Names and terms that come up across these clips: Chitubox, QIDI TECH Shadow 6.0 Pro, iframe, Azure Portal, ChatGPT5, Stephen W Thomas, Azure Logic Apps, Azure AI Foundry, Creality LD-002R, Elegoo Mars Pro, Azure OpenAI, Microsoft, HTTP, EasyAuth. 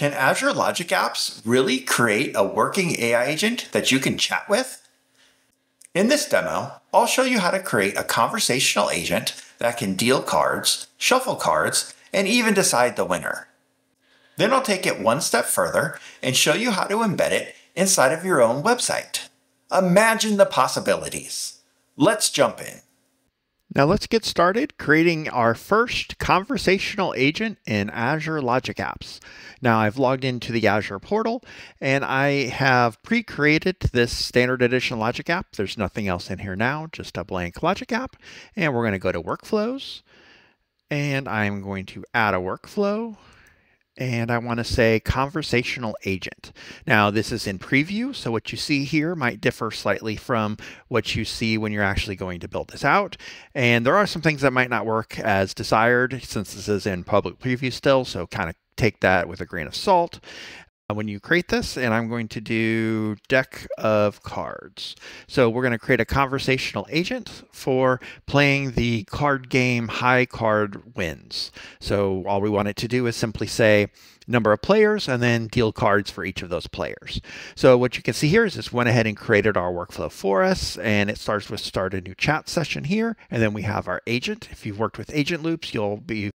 Can Azure Logic Apps really create a working AI agent that you can chat with? In this demo, I'll show you how to create a conversational agent that can deal cards, shuffle cards, and even decide the winner. Then I'll take it one step further and show you how to embed it inside of your own website. Imagine the possibilities. Let's jump in. Now let's get started creating our first conversational agent in Azure Logic Apps. Now I've logged into the Azure portal and I have pre-created this standard edition Logic app. There's nothing else in here now, just a blank Logic app. And we're going to go to workflows and I'm going to add a workflow. And I want to say conversational agent. Now this is in preview, so what you see here might differ slightly from what you see when you're actually going to build this out. And there are some things that might not work as desired since this is in public preview still, so kind of take that with a grain of salt when you create this. And I'm going to do deck of cards. So we're going to create a conversational agent for playing the card game high card wins. So all we want it to do is simply say number of players and then deal cards for each of those players. So what you can see here is this went ahead and created our workflow for us, and it starts with start a new chat session here. And then we have our agent. If you've worked with agent loops, you'll be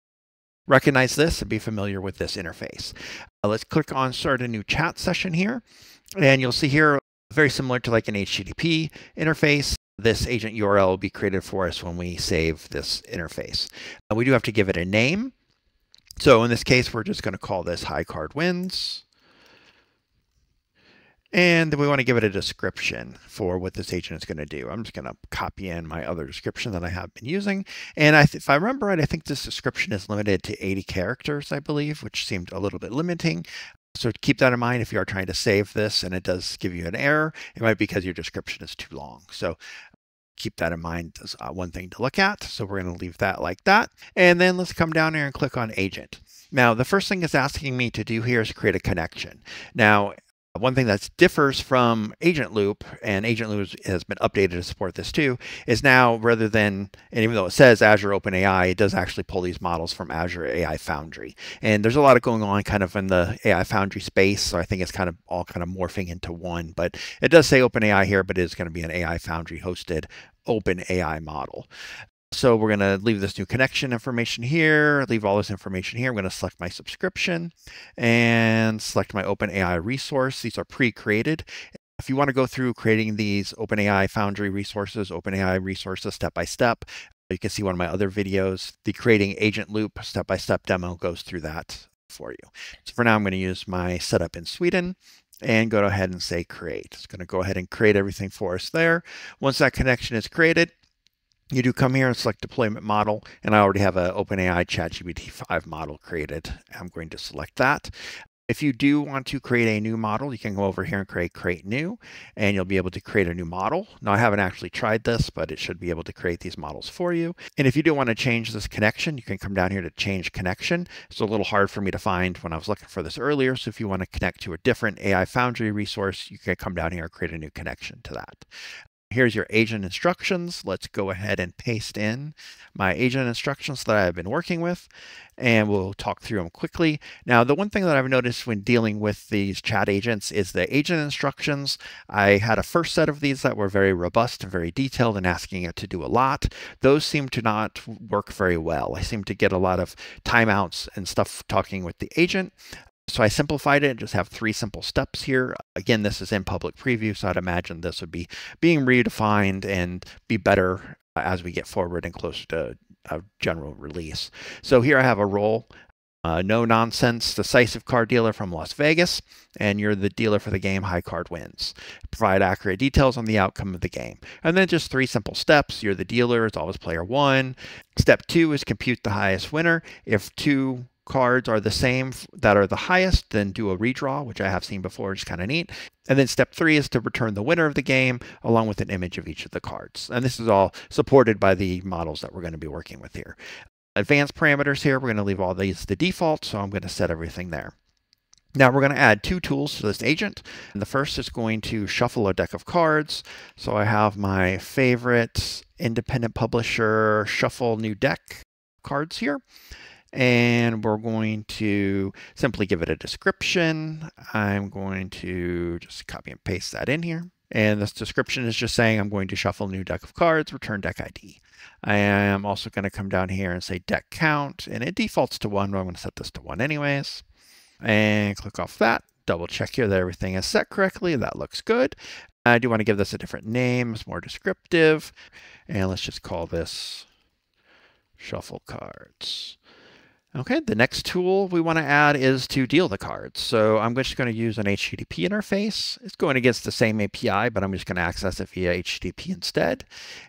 recognize this and be familiar with this interface. Let's click on start a new chat session here. And you'll see here, very similar to like an HTTP interface, this agent URL will be created for us when we save this interface. We do have to give it a name. So in this case, we're just going to call this high card wins. And then we want to give it a description for what this agent is going to do. I'm just going to copy in my other description that I have been using. And if I remember right, I think this description is limited to 80 characters, I believe, which seemed a little bit limiting. So keep that in mind if you are trying to save this and it does give you an error, it might be because your description is too long. So keep that in mind as one thing to look at. So we're going to leave that like that. And then let's come down here and click on agent. Now, the first thing it's asking me to do here is create a connection. Now, one thing that differs from Agent Loop, and Agent Loop has been updated to support this too, is now rather than, and even though it says Azure OpenAI, it does actually pull these models from Azure AI Foundry. And there's a lot of going on kind of in the AI Foundry space, so I think it's kind of all kind of morphing into one, but it does say OpenAI here, but it is going to be an AI Foundry hosted OpenAI model. So we're going to leave this new connection information here, leave all this information here. I'm going to select my subscription and select my OpenAI resource. These are pre-created. If you want to go through creating these OpenAI Foundry resources, OpenAI resources step by step, you can see one of my other videos, the creating agent loop step by step demo goes through that for you. So for now, I'm going to use my setup in Sweden and go ahead and say create. It's going to go ahead and create everything for us there. Once that connection is created, you do come here and select deployment model, and I already have an OpenAI ChatGPT5 model created. I'm going to select that. If you do want to create a new model, you can go over here and create new, and you'll be able to create a new model. Now I haven't actually tried this, but it should be able to create these models for you. And if you do want to change this connection, you can come down here to change connection. It's a little hard for me to find when I was looking for this earlier. So if you want to connect to a different AI Foundry resource, you can come down here and create a new connection to that. Here's your agent instructions. Let's go ahead and paste in my agent instructions that I've been working with, and we'll talk through them quickly. Now, the one thing that I've noticed when dealing with these chat agents is the agent instructions. I had a first set of these that were very robust and very detailed and asking it to do a lot. Those seem to not work very well. I seem to get a lot of timeouts and stuff talking with the agent. So I simplified it and just have 3 simple steps here. Again, this is in public preview, so I'd imagine this would be being redefined and be better as we get forward and closer to a general release. So here I have a role, no nonsense, decisive card dealer from Las Vegas, and you're the dealer for the game high card wins. Provide accurate details on the outcome of the game. And then just 3 simple steps. You're the dealer, it's always player 1. Step 2 is compute the highest winner. If 2 cards are the same that are the highest, then do a redraw, which I have seen before, it's kind of neat. And then step 3 is to return the winner of the game along with an image of each of the cards. And this is all supported by the models that we're going to be working with here. Advanced parameters here, we're going to leave all these the default, so I'm going to set everything there. Now we're going to add 2 tools to this agent. And the first is going to shuffle a deck of cards. So I have my favorite independent publisher shuffle new deck cards here. and we're going to simply give it a description. I'm going to just copy and paste that in here. And this description is just saying I'm going to shuffle new deck of cards, return deck ID. I am also going to come down here and say deck count, and it defaults to 1, but I'm going to set this to 1 anyways. And click off that, double check here that everything is set correctly. That looks good. I do want to give this a different name. It's more descriptive. And let's just call this shuffle cards. Okay, the next tool we want to add is to deal the cards. So I'm just going to use an HTTP interface. It's going against the same API, but I'm just going to access it via HTTP instead.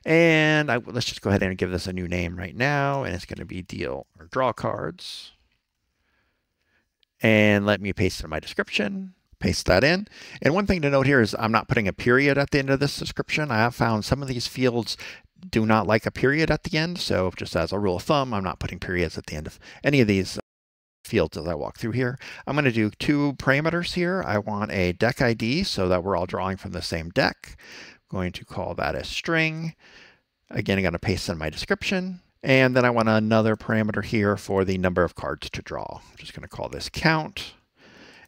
And let's just go ahead and give this a new name right now. And it's going to be deal or draw cards. And let me paste in my description. Paste that in. And one thing to note here is I'm not putting a period at the end of this description. I have found some of these fields do not like a period at the end. So just as a rule of thumb, I'm not putting periods at the end of any of these fields as I walk through here. I'm going to do two parameters here. I want a deck ID so that we're all drawing from the same deck. I'm going to call that a string. Again, I'm going to paste in my description. And then I want another parameter here for the number of cards to draw. I'm just going to call this count.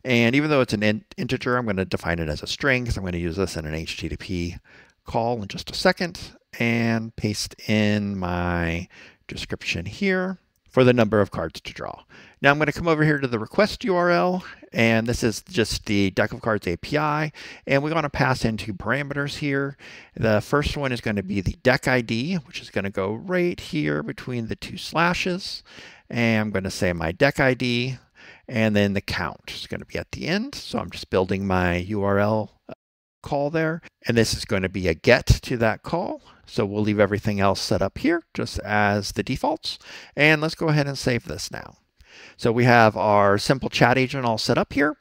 And even though it's an integer, I'm going to define it as a string because I'm going to use this in an HTTP call in just a second, and paste in my description here for the number of cards to draw. Now I'm going to come over here to the request URL, and this is just the deck of cards API, and we want to pass in two parameters here. The first one is going to be the deck ID, which is going to go right here between the two slashes, and I'm going to say my deck ID. And then the count is going to be at the end. So I'm just building my URL call there. And this is going to be a get to that call. So we'll leave everything else set up here just as the defaults. And let's go ahead and save this now. So we have our simple chat agent all set up here.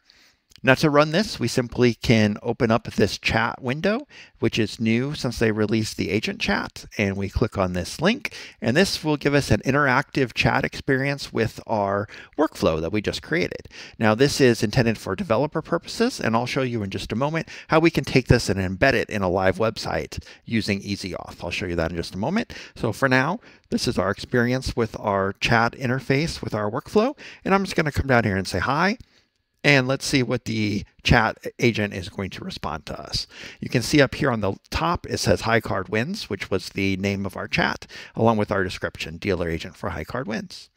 Now to run this, we simply can open up this chat window, which is new since they released the agent chat, and we click on this link, and this will give us an interactive chat experience with our workflow that we just created. Now this is intended for developer purposes, and I'll show you in just a moment how we can take this and embed it in a live website using EasyAuth. I'll show you that in just a moment. So for now, this is our experience with our chat interface with our workflow, and I'm just going to come down here and say hi. And let's see what the chat agent is going to respond to us. You can see up here on the top, it says High Card Wins, which was the name of our chat, along with our description, dealer agent for High Card Wins.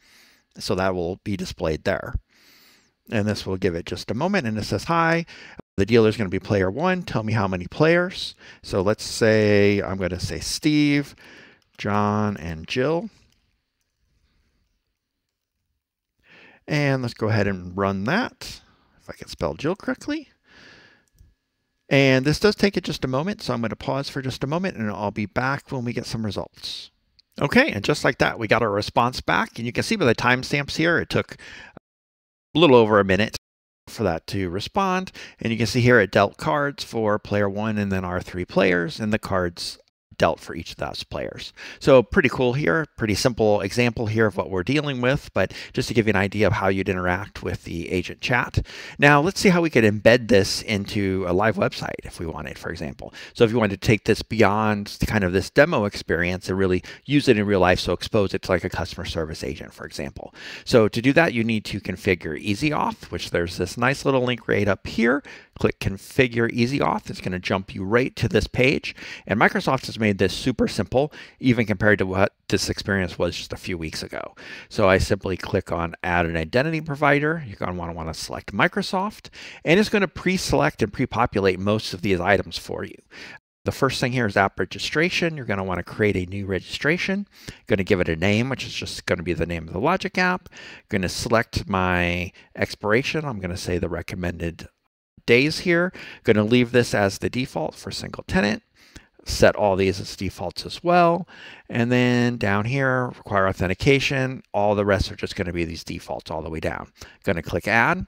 So that will be displayed there. And this will give it just a moment. And it says, hi, the dealer is going to be player one. Tell me how many players. So let's say, I'm going to say Steve, John, and Jill. And let's go ahead and run that. If I can spell Jill correctly. And this does take it just a moment, so I'm going to pause for just a moment, and I'll be back when we get some results. Okay, and just like that, we got our response back. And you can see by the timestamps here, it took a little over a minute for that to respond. And you can see here it dealt cards for player one and then our three players, and the cards dealt for each of those players. So pretty cool here, pretty simple example here of what we're dealing with, but just to give you an idea of how you'd interact with the agent chat. Now let's see how we could embed this into a live website if we wanted, for example. So if you wanted to take this beyond kind of this demo experience and really use it in real life, so expose it to like a customer service agent, for example. So to do that, you need to configure EasyAuth, which there's this nice little link right up here. Click Configure EasyAuth. It's going to jump you right to this page. And Microsoft has made this super simple, even compared to what this experience was just a few weeks ago. So I simply click on Add an Identity Provider. You're going to want to select Microsoft, and it's going to pre-select and pre-populate most of these items for you. The first thing here is app registration. You're going to want to create a new registration. Going to give it a name, which is just going to be the name of the Logic app. Going to select my expiration. I'm going to say the recommended days here. Going to leave this as the default for single tenant. Set all these as defaults as well. And then down here, require authentication. All the rest are just going to be these defaults all the way down. Going to click add.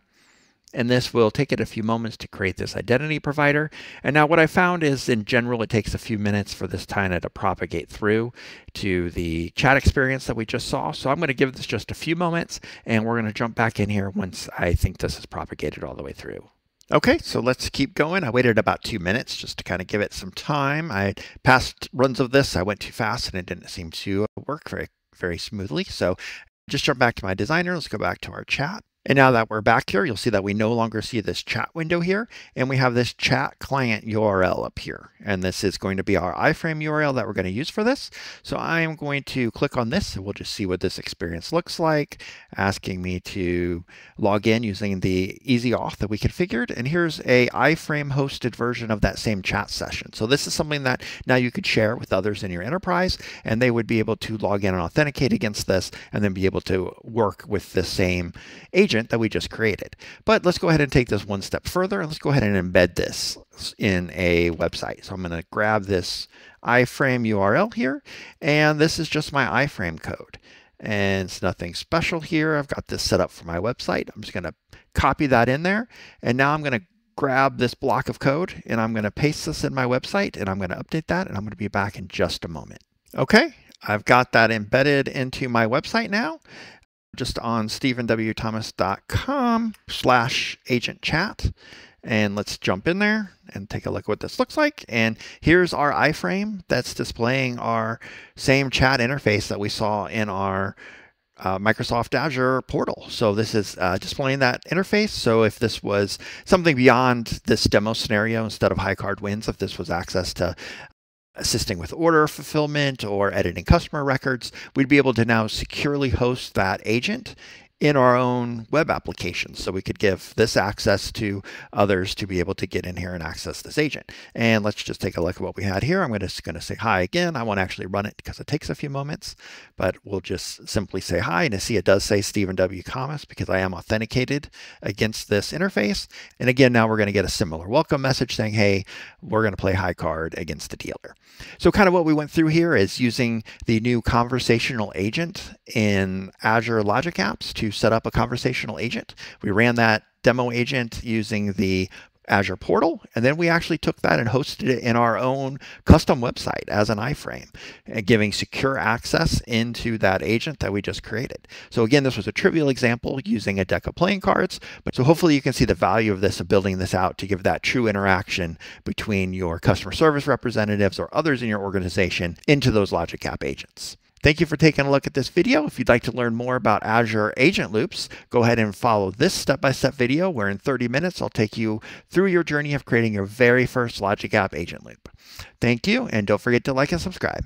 And this will take it a few moments to create this identity provider. And now what I found is in general, it takes a few minutes for this kind to propagate through to the chat experience that we just saw. So I'm going to give this just a few moments, and we're going to jump back in here once I think this is propagated all the way through. Okay, so let's keep going. I waited about 2 minutes just to kind of give it some time. I passed runs of this. I went too fast and it didn't seem to work very smoothly. So Just jump back to my designer. Let's go back to our chat. And now that we're back here, you'll see that we no longer see this chat window here. And we have this chat client URL up here. And this is going to be our iframe URL that we're going to use for this. So I am going to click on this and we'll just see what this experience looks like, asking me to log in using the EasyAuth that we configured. And here's a iframe hosted version of that same chat session. So this is something that now you could share with others in your enterprise, and they would be able to log in and authenticate against this and then be able to work with the same agent that we just created. But let's go ahead and take this one step further, and let's go ahead and embed this in a website. So I'm going to grab this iframe URL here, and this is just my iframe code. And it's nothing special here. I've got this set up for my website. I'm just going to copy that in there. And now I'm going to grab this block of code, and I'm going to paste this in my website, and I'm going to update that, and I'm going to be back in just a moment. Okay, I've got that embedded into my website now. Just on stephenwthomas.com/agentchat. And let's jump in there and take a look at what this looks like. And here's our iframe that's displaying our same chat interface that we saw in our Microsoft Azure portal. So this is displaying that interface. So if this was something beyond this demo scenario, instead of high card wins, if this was access to assisting with order fulfillment or editing customer records, we'd be able to now securely host that agent in our own web application. So we could give this access to others to be able to get in here and access this agent. And let's just take a look at what we had here. I'm just going to say hi again. I won't actually run it because it takes a few moments, but we'll just simply say hi. And you see it does say Stephen W. Thomas because I am authenticated against this interface. And again, now we're going to get a similar welcome message saying, hey, we're going to play high card against the dealer. So kind of what we went through here is using the new conversational agent in Azure Logic Apps to set up a conversational agent. We ran that demo agent using the Azure portal, and then we actually took that and hosted it in our own custom website as an iframe, giving secure access into that agent that we just created. So again, this was a trivial example using a deck of playing cards, but so hopefully you can see the value of this and building this out to give that true interaction between your customer service representatives or others in your organization into those Logic App agents. Thank you for taking a look at this video. If you'd like to learn more about Azure Agent Loops, go ahead and follow this step-by-step video where in 30 minutes, I'll take you through your journey of creating your very first Logic App Agent Loop. Thank you, and don't forget to like and subscribe.